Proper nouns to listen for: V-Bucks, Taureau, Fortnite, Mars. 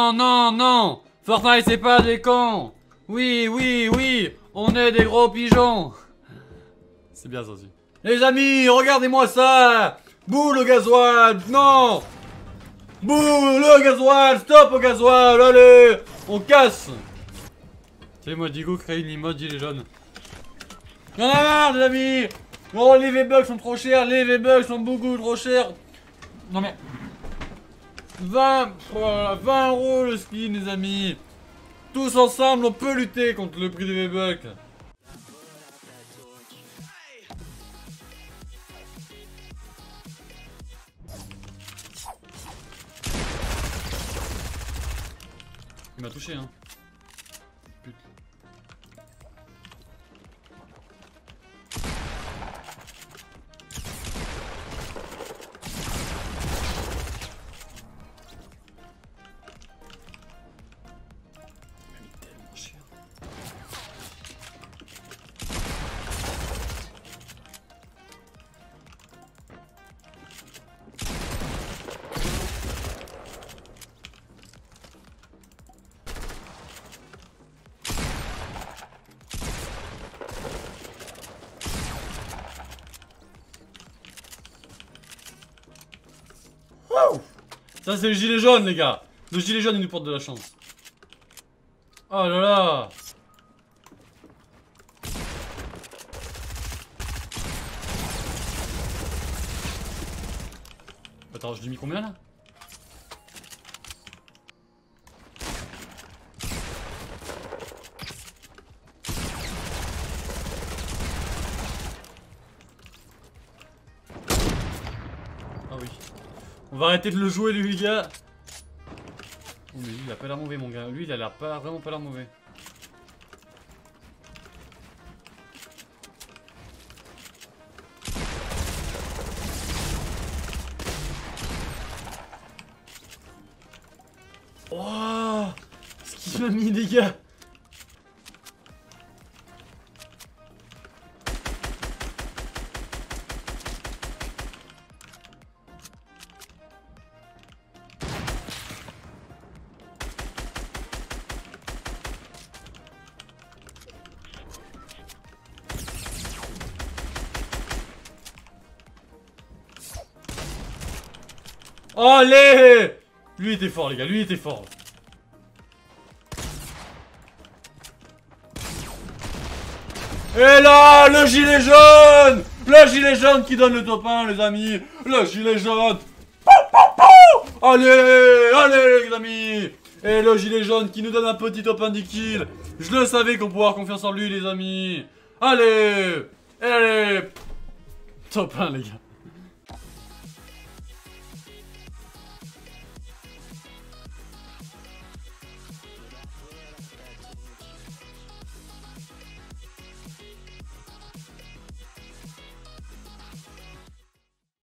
Non, non, non, Fortnite c'est pas des cons. Oui, oui, oui, on est des gros pigeons. C'est bien ça aussi. Les amis, regardez-moi ça. Boule au gasoil, non. Boule au gasoil, stop au gasoil, allez, on casse. Tu sais, moi Digo crée une emote gilet jaune. Y'en a marre les amis. Oh, les V-Bucks sont trop chers, les V-Bucks sont beaucoup trop chers. Non mais... 20 euros le skin les amis. Tous ensemble on peut lutter contre le prix des V-Bucks. Il m'a touché hein. Putain. Ça c'est le gilet jaune les gars. Le gilet jaune il nous porte de la chance. Oh là là. Attends, je lui ai mis combien là? Ah oui. On va arrêter de le jouer lui les gars. Oh mais lui il a pas l'air mauvais mon gars. Lui il a l'air pas, vraiment pas l'air mauvais. Oh, ce qu'il m'a mis les gars. Allez! Lui il était fort les gars, lui il était fort. Et là, le gilet jaune! Le gilet jaune qui donne le top 1 les amis! Le gilet jaune! Pou, pou, pou. Allez! Allez les amis! Et le gilet jaune qui nous donne un petit top 1 10 kills. Je le savais qu'on pouvait avoir confiance en lui les amis! Allez! Allez! Top 1 les gars!